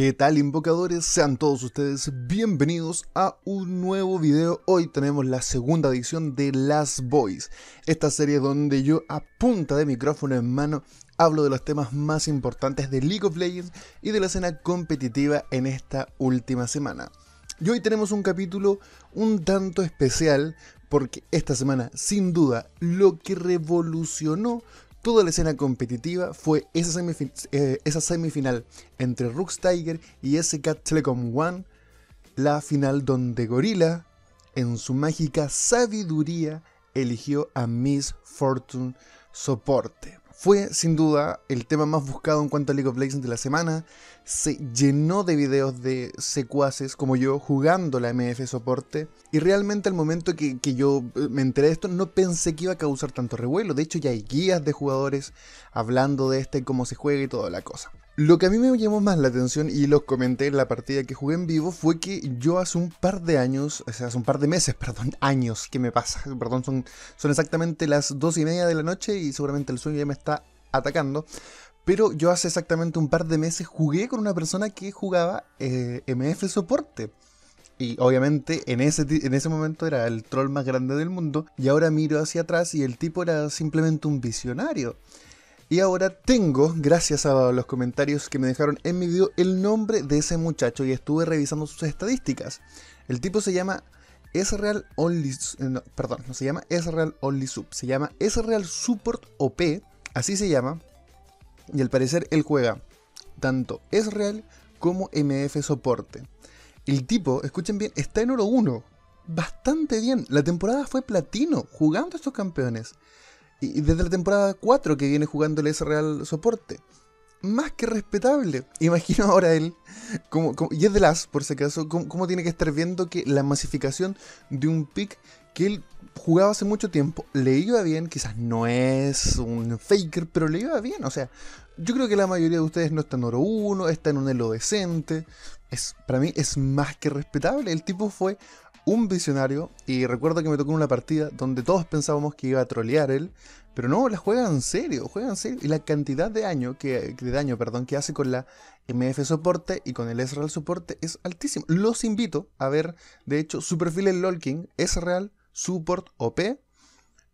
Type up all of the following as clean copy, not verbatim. ¿Qué tal, invocadores? Sean todos ustedes bienvenidos a un nuevo video. Hoy tenemos la segunda edición de Last Voice, esta serie donde yo a punta de micrófono en mano hablo de los temas más importantes de League of Legends y de la escena competitiva en esta última semana. Y hoy tenemos un capítulo un tanto especial porque esta semana, sin duda, lo que revolucionó toda la escena competitiva fue esa semifinal entre Rooks Tiger y SK Telecom One, la final donde Gorilla, en su mágica sabiduría, eligió a Miss Fortune soporte. Fue sin duda el tema más buscado en cuanto a League of Legends de la semana. Se llenó de videos de secuaces como yo jugando la MF soporte. Y realmente al momento que yo me enteré de esto no pensé que iba a causar tanto revuelo. De hecho ya hay guías de jugadores hablando de este, cómo se juega y toda la cosa. Lo que a mí me llamó más la atención y los comenté en la partida que jugué en vivo fue que yo hace un par de años, o sea, hace un par de meses, perdón, años que me pasa, perdón, son exactamente las 2:30 de la noche y seguramente el sueño ya me está atacando, pero yo hace exactamente un par de meses jugué con una persona que jugaba MF soporte. Y obviamente en ese momento era el troll más grande del mundo y ahora miro hacia atrás y el tipo era simplemente un visionario. Y ahora tengo, gracias a los comentarios que me dejaron en mi video, el nombre de ese muchacho y estuve revisando sus estadísticas. El tipo se llama Sreal Support OP, así se llama. Y al parecer él juega tanto Sreal como MF Soporte. El tipo, escuchen bien, está en oro 1. Bastante bien. La temporada fue platino jugando a estos campeones. Y desde la temporada 4 que viene jugando el Sreal soporte. Más que respetable. Imagino ahora él, y es de las, por si acaso, cómo tiene que estar viendo que la masificación de un pick que él jugaba hace mucho tiempo le iba bien, quizás no es un faker, pero le iba bien. O sea, yo creo que la mayoría de ustedes no está en oro 1, está en un elo decente. Para mí es más que respetable. El tipo fue un visionario, y recuerdo que me tocó una partida donde todos pensábamos que iba a trolear él, pero no, la juega en serio, y la cantidad de daño que hace con la MF soporte y con el Sreal soporte es altísimo. Los invito a ver, de hecho, su perfil en LOLKing, Sreal Support OP,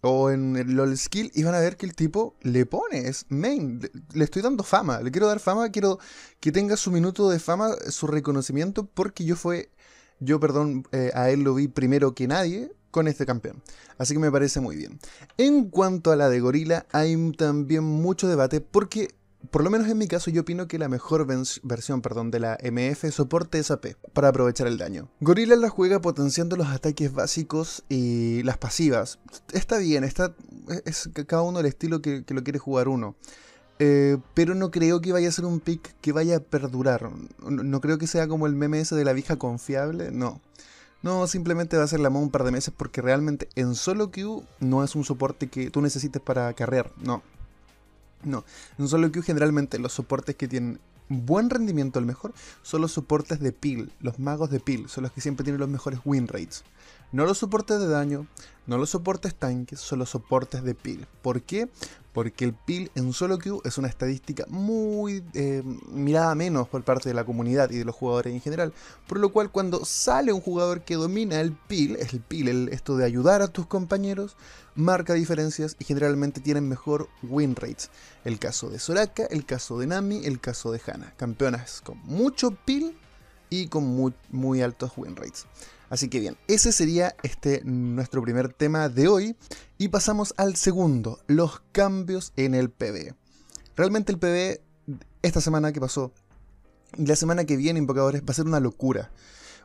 o en el LOL Skill, y van a ver que el tipo le pone, es main, le estoy dando fama, le quiero dar fama, quiero que tenga su minuto de fama, su reconocimiento, porque a él lo vi primero que nadie con este campeón. Así que me parece muy bien. En cuanto a la de Gorilla, hay también mucho debate porque, por lo menos en mi caso, yo opino que la mejor versión de la MF soporte es AP para aprovechar el daño. Gorilla la juega potenciando los ataques básicos y las pasivas. Está bien, es cada uno el estilo que lo quiere jugar uno. Pero no creo que vaya a ser un pick que vaya a perdurar. No creo que sea como el meme ese de la vieja confiable, no. No, simplemente va a ser la mano un par de meses porque realmente en solo queue no es un soporte que tú necesites para carrear, no. No, en solo queue generalmente los soportes que tienen buen rendimiento, el mejor, son los soportes de peel, los magos de peel, son los que siempre tienen los mejores win rates. No los soportes de daño, no los soportes tanques, son los soportes de peel. ¿Por qué? Porque el peel en solo queue es una estadística muy mirada menos por parte de la comunidad y de los jugadores en general. Por lo cual cuando sale un jugador que domina el peel, esto de ayudar a tus compañeros, marca diferencias y generalmente tienen mejor win rates. El caso de Soraka, el caso de Nami, el caso de Hana. Campeonas con mucho peel y con muy, muy altos win rates. Así que bien, ese sería nuestro primer tema de hoy. Y pasamos al segundo, los cambios en el PvE. Realmente el PvE, esta semana que pasó, y la semana que viene, invocadores, va a ser una locura.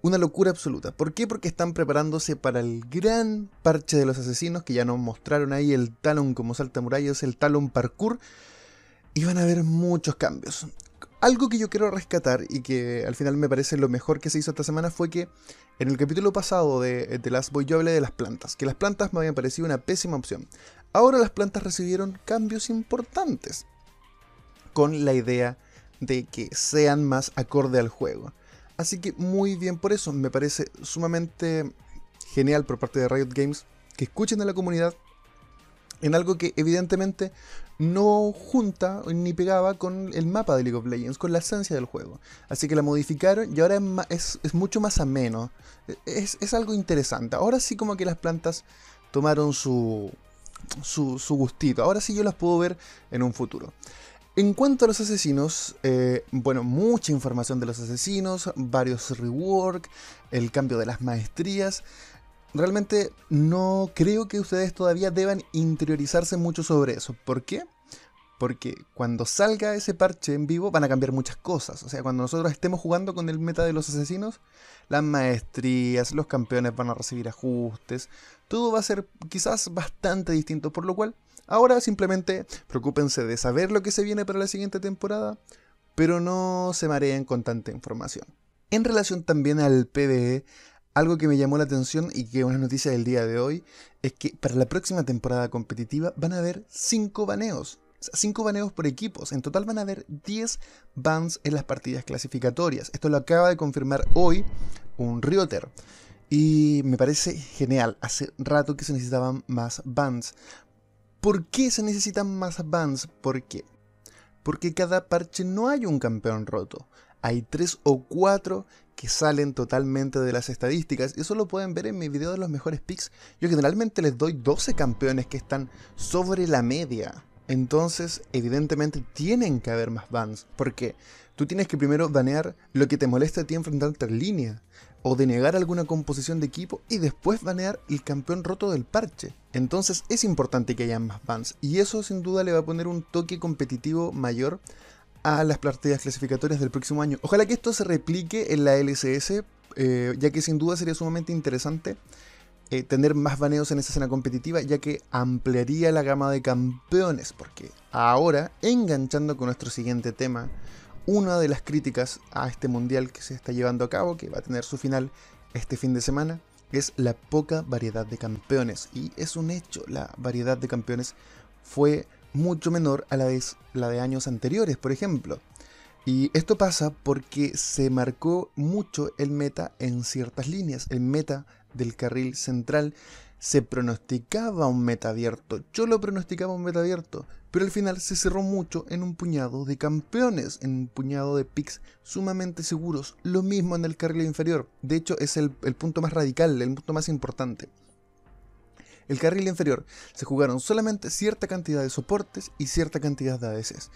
Una locura absoluta. ¿Por qué? Porque están preparándose para el gran parche de los asesinos, que ya nos mostraron ahí el Talon como salta murallas, el Talon parkour. Y van a haber muchos cambios. Algo que yo quiero rescatar y que al final me parece lo mejor que se hizo esta semana fue que en el capítulo pasado de The Last Voice yo hablé de las plantas, que las plantas me habían parecido una pésima opción. Ahora las plantas recibieron cambios importantes con la idea de que sean más acorde al juego. Así que muy bien por eso, me parece sumamente genial por parte de Riot Games que escuchen a la comunidad, en algo que evidentemente no junta ni pegaba con el mapa de League of Legends, con la esencia del juego. Así que la modificaron y ahora es mucho más ameno. Es algo interesante. Ahora sí como que las plantas tomaron su gustito. Ahora sí yo las puedo ver en un futuro. En cuanto a los asesinos, bueno, mucha información de los asesinos, varios rework, el cambio de las maestrías. Realmente no creo que ustedes todavía deban interiorizarse mucho sobre eso. ¿Por qué? Porque cuando salga ese parche en vivo van a cambiar muchas cosas. O sea, cuando nosotros estemos jugando con el meta de los asesinos, las maestrías, los campeones van a recibir ajustes. Todo va a ser quizás bastante distinto, por lo cual... ahora simplemente preocúpense de saber lo que se viene para la siguiente temporada, pero no se mareen con tanta información. En relación también al PvE, algo que me llamó la atención y que es una noticia del día de hoy, es que para la próxima temporada competitiva van a haber 5 baneos. O sea, 5 baneos por equipos. En total van a haber 10 bans en las partidas clasificatorias. Esto lo acaba de confirmar hoy un Rioter. Y me parece genial. Hace rato que se necesitaban más bans. ¿Por qué se necesitan más bans? ¿Por qué? Porque cada parche no hay un campeón roto. Hay 3 o 4 que salen totalmente de las estadísticas. Eso lo pueden ver en mi video de los mejores picks. Yo generalmente les doy 12 campeones que están sobre la media. Entonces, evidentemente tienen que haber más bans. ¿Por qué? Tú tienes que primero banear lo que te molesta a ti enfrentarte en línea, o denegar alguna composición de equipo, y después banear el campeón roto del parche. Entonces es importante que haya más bans, y eso sin duda le va a poner un toque competitivo mayor a las partidas clasificatorias del próximo año. Ojalá que esto se replique en la LCS, ya que sin duda sería sumamente interesante tener más baneos en esa escena competitiva, ya que ampliaría la gama de campeones. Porque ahora, enganchando con nuestro siguiente tema, una de las críticas a este mundial que se está llevando a cabo, que va a tener su final este fin de semana, es la poca variedad de campeones. Y es un hecho, la variedad de campeones fue mucho menor a la de años anteriores, por ejemplo. Y esto pasa porque se marcó mucho el meta en ciertas líneas. El meta del carril central se pronosticaba un meta abierto. Yo lo pronosticaba un meta abierto, pero al final se cerró mucho en un puñado de campeones, en un puñado de picks sumamente seguros. Lo mismo en el carril inferior. De hecho, es el punto más radical, el punto más importante. El carril inferior se jugaron solamente cierta cantidad de soportes y cierta cantidad de ADCs.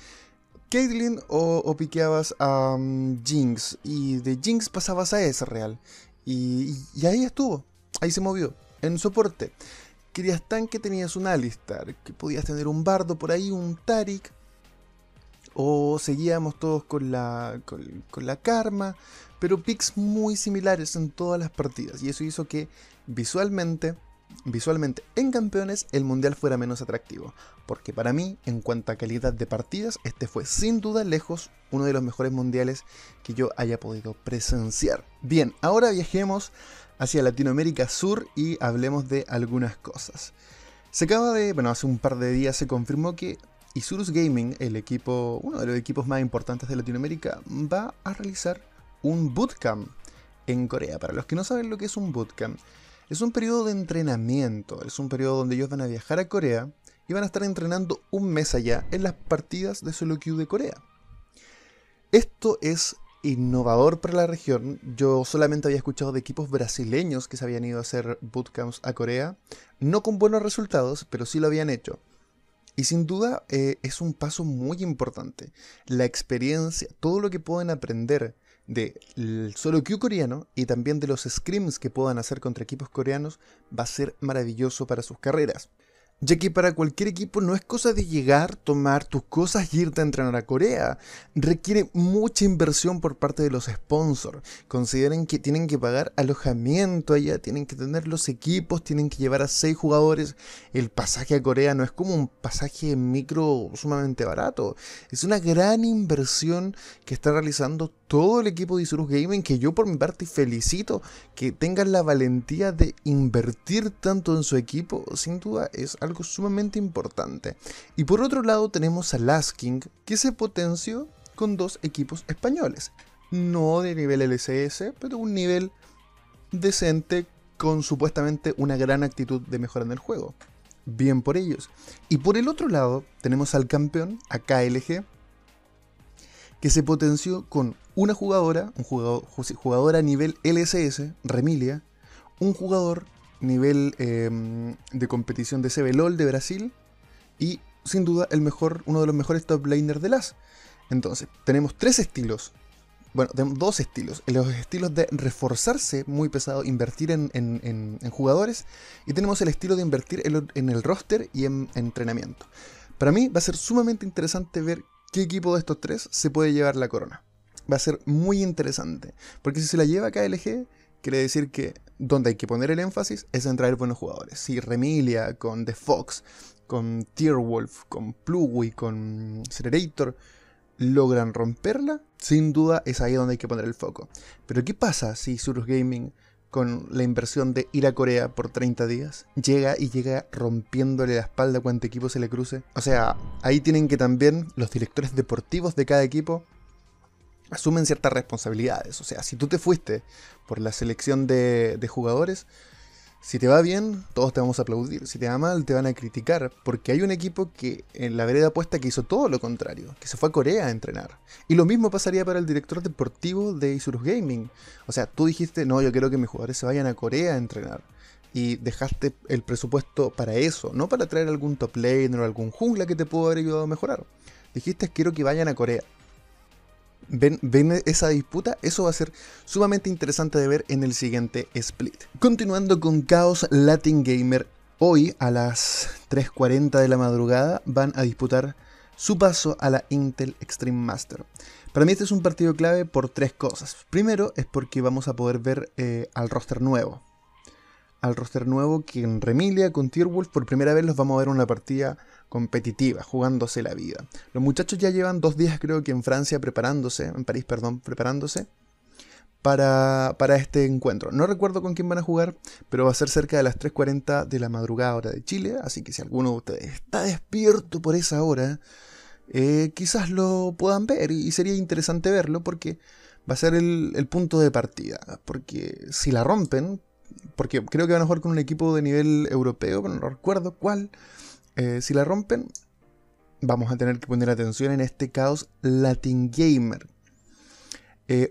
Caitlyn o piqueabas a Jinx, y de Jinx pasabas a Ezreal. Y ahí estuvo, ahí se movió, en soporte. Querías tanque, tenías un Alistar, que podías tener un Bardo por ahí, un Taric, o seguíamos todos con la Karma, pero picks muy similares en todas las partidas, y eso hizo que visualmente en campeones el mundial fuera menos atractivo, porque para mí, en cuanto a calidad de partidas, este fue sin duda lejos uno de los mejores mundiales que yo haya podido presenciar. Bien, ahora viajemos hacia Latinoamérica Sur y hablemos de algunas cosas. Se acaba de, bueno, hace un par de días se confirmó que Isurus Gaming, el equipo, uno de los equipos más importantes de Latinoamérica, va a realizar un bootcamp en Corea. Para los que no saben lo que es un bootcamp, es un periodo de entrenamiento, es un periodo donde ellos van a viajar a Corea y van a estar entrenando un mes allá en las partidas de solo queue de Corea. Esto es innovador para la región. Yo solamente había escuchado de equipos brasileños que se habían ido a hacer bootcamps a Corea, no con buenos resultados, pero sí lo habían hecho. Y sin duda es un paso muy importante. La experiencia, todo lo que pueden aprender del solo queue coreano y también de los scrims que puedan hacer contra equipos coreanos va a ser maravilloso para sus carreras. Ya que para cualquier equipo no es cosa de llegar, tomar tus cosas y irte a entrenar a Corea. Requiere mucha inversión por parte de los sponsors. Consideren que tienen que pagar alojamiento allá, tienen que tener los equipos, tienen que llevar a 6 jugadores. El pasaje a Corea no es como un pasaje en micro sumamente barato. Es una gran inversión que está realizando todo el equipo de Isurus Gaming, que yo por mi parte felicito que tengan la valentía de invertir tanto en su equipo. Sin duda es algo sumamente importante. Y por otro lado tenemos a Lasking, que se potenció con 2 equipos españoles, no de nivel LCS, pero un nivel decente, con supuestamente una gran actitud de mejora en el juego. bien por ellos. Y por el otro lado tenemos al campeón, AKLG, que se potenció con una jugadora, jugadora nivel LCS, Remilia, un jugador nivel de competición de CBLOL de Brasil y sin duda el mejor, uno de los mejores top laners de LAS. Entonces, tenemos tres estilos. Bueno, tenemos dos estilos. Los estilos de reforzarse, muy pesado, invertir en jugadores. Y tenemos el estilo de invertir en el roster y en entrenamiento. Para mí va a ser sumamente interesante ver qué equipo de estos tres se puede llevar la corona. Va a ser muy interesante. Porque si se la lleva KLG, quiere decir que donde hay que poner el énfasis es en traer buenos jugadores. Si Remilia con The Fox, con Tierwolf, con Pluwi, con Accelerator logran romperla, sin duda es ahí donde hay que poner el foco. Pero ¿qué pasa si Isurus Gaming, con la inversión de ir a Corea por 30 días, llega rompiéndole la espalda a cuánto equipo se le cruce? O sea, ahí tienen que también los directores deportivos de cada equipo asumen ciertas responsabilidades. O sea, si tú te fuiste por la selección de jugadores, si te va bien, todos te vamos a aplaudir. Si te va mal, te van a criticar. Porque hay un equipo que en la vereda opuesta que hizo todo lo contrario. Que se fue a Corea a entrenar. Y lo mismo pasaría para el director deportivo de Isurus Gaming. O sea, tú dijiste, no, yo quiero que mis jugadores se vayan a Corea a entrenar. Y dejaste el presupuesto para eso. No para traer algún top laner o algún jungla que te pudo haber ayudado a mejorar. Dijiste, quiero que vayan a Corea. ¿Ven esa disputa? Eso va a ser sumamente interesante de ver en el siguiente split. Continuando con Kaos Latin Gamer, hoy a las 3:40 de la madrugada van a disputar su paso a la Intel Extreme Master. Para mí este es un partido clave por tres cosas. Primero es porque vamos a poder ver al roster nuevo. Al roster nuevo que en Remilia con Tierwolf por primera vez los vamos a ver en una partida competitiva, jugándose la vida. Los muchachos ya llevan 2 días creo que en Francia preparándose, en París perdón, preparándose para este encuentro. No recuerdo con quién van a jugar, pero va a ser cerca de las 3:40 de la madrugada hora de Chile, así que si alguno de ustedes está despierto por esa hora, quizás lo puedan ver y sería interesante verlo porque va a ser el punto de partida, porque si la rompen, porque creo que van a jugar con un equipo de nivel europeo, pero no recuerdo cuál. Si la rompen, vamos a tener que poner atención en este Kaos Latin Gamer.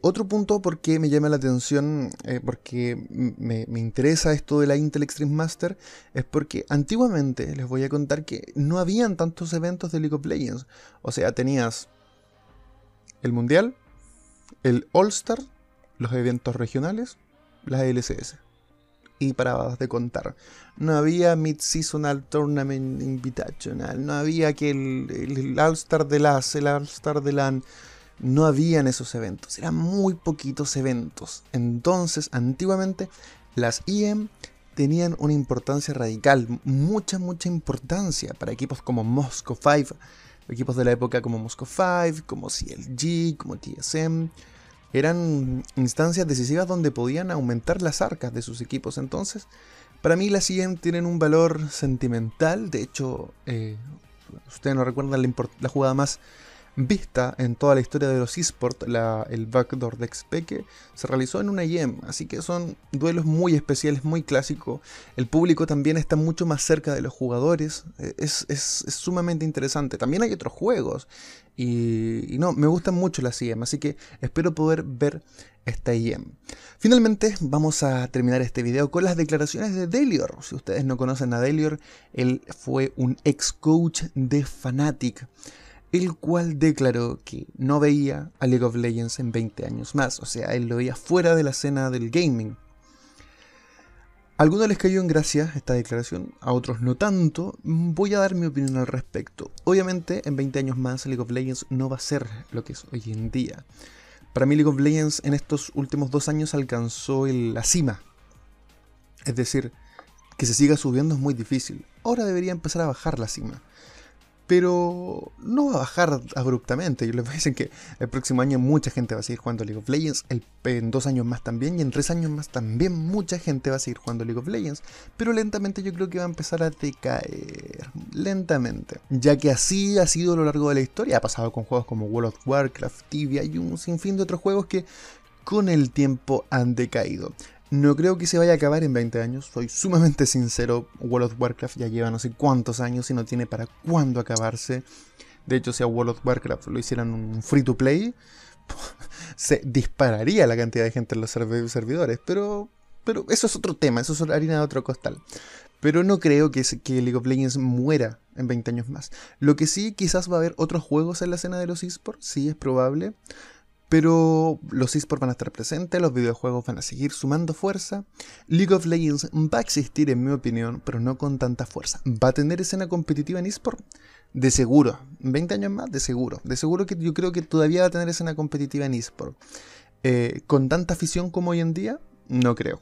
Otro punto porque me llama la atención, porque me interesa esto de la Intel Extreme Master, es porque antiguamente, les voy a contar que no habían tantos eventos de League of Legends. O sea, tenías el Mundial, el All-Star, los eventos regionales, las LCS. Y paradas de contar. No había Mid-Seasonal Tournament Invitational. No había que el All-Star de LAS, el All-Star de LAN. No habían esos eventos. Eran muy poquitos eventos. Entonces, antiguamente, las IEM tenían una importancia radical. Mucha importancia para equipos como Moscow Five. Equipos de la época como Moscow Five, como CLG, como TSM. Eran instancias decisivas donde podían aumentar las arcas de sus equipos. Entonces, para mí las IEM tienen un valor sentimental. De hecho, ustedes no recuerdan la jugada más vista en toda la historia de los eSports. El backdoor de Xpeke se realizó en una IEM. Así que son duelos muy especiales, muy clásicos. El público también está mucho más cerca de los jugadores. Es sumamente interesante. También hay otros juegos. Y no, me gustan mucho las IEM, así que espero poder ver esta IEM. Finalmente vamos a terminar este video con las declaraciones de Delior. Si ustedes no conocen a Delior, él fue un ex coach de Fnatic, el cual declaró que no veía a League of Legends en 20 años más. O sea, él lo veía fuera de la escena del gaming. A algunos les cayó en gracia esta declaración, a otros no tanto. Voy a dar mi opinión al respecto. Obviamente, en 20 años más, League of Legends no va a ser lo que es hoy en día. Para mí, League of Legends en estos últimos 2 años alcanzó la cima. Es decir, que se siga subiendo es muy difícil. Ahora debería empezar a bajar la cima. Pero no va a bajar abruptamente. Yo les voy a decir que el próximo año mucha gente va a seguir jugando League of Legends. En 2 años más también. Y en 3 años más también mucha gente va a seguir jugando League of Legends. Pero lentamente yo creo que va a empezar a decaer. Lentamente. Ya que así ha sido a lo largo de la historia. Ha pasado con juegos como World of Warcraft, Tibia y un sinfín de otros juegos que con el tiempo han decaído. No creo que se vaya a acabar en 20 años, soy sumamente sincero. World of Warcraft ya lleva no sé cuántos años y no tiene para cuándo acabarse. De hecho, si a World of Warcraft lo hicieran un free to play, se dispararía la cantidad de gente en los servidores, pero eso es otro tema, eso es harina de otro costal. Pero no creo que League of Legends muera en 20 años más. Lo que sí, quizás va a haber otros juegos en la escena de los eSports, sí es probable. Pero los eSports van a estar presentes, los videojuegos van a seguir sumando fuerza. League of Legends va a existir, en mi opinión, pero no con tanta fuerza. ¿Va a tener escena competitiva en eSports? De seguro. 20 años más, de seguro. De seguro que yo creo que todavía va a tener escena competitiva en eSports. Con tanta afición como hoy en día, no creo.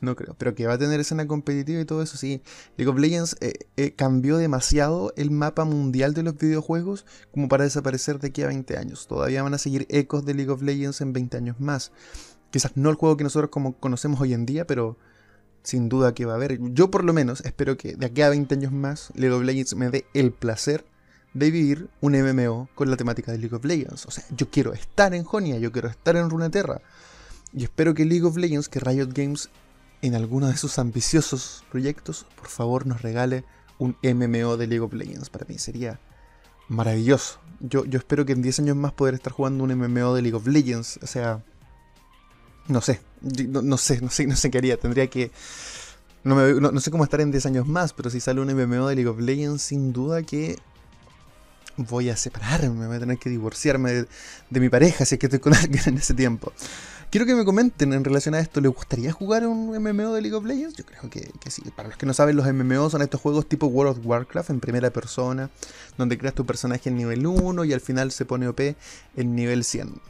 No creo, pero que va a tener escena competitiva y todo eso, sí. League of Legends cambió demasiado el mapa mundial de los videojuegos como para desaparecer de aquí a 20 años. Todavía van a seguir ecos de League of Legends en 20 años más. Quizás no el juego que nosotros como conocemos hoy en día, pero sin duda que va a haber. Yo por lo menos espero que de aquí a 20 años más League of Legends me dé el placer de vivir un MMO con la temática de League of Legends. O sea, yo quiero estar en Jonia, yo quiero estar en Runeterra. Y espero que League of Legends, que Riot Games, en alguno de sus ambiciosos proyectos, por favor nos regale un MMO de League of Legends. Para mí sería maravilloso. Yo espero que en 10 años más poder estar jugando un MMO de League of Legends. O sea, no sé qué haría. Tendría que... No sé cómo estar en 10 años más, pero si sale un MMO de League of Legends, sin duda que voy a separarme, voy a tener que divorciarme de mi pareja si es que estoy con alguien en ese tiempo. Quiero que me comenten en relación a esto, ¿les gustaría jugar un MMO de League of Legends? Yo creo que sí. Para los que no saben, los MMO son estos juegos tipo World of Warcraft en primera persona, donde creas tu personaje en nivel 1 y al final se pone OP en nivel 100.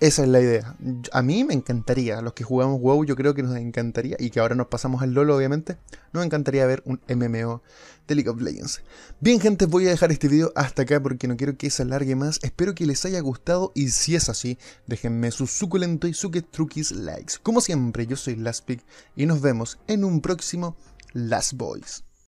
Esa es la idea. A mí me encantaría, a los que jugamos WoW yo creo que nos encantaría, y que ahora nos pasamos al LOL obviamente, nos encantaría ver un MMO de League of Legends. Bien gente, voy a dejar este video hasta acá porque no quiero que se alargue más. Espero que les haya gustado y si es así, déjenme sus suculentos y suquetruquis likes. Como siempre, yo soy Lastpick y nos vemos en un próximo Last Boys.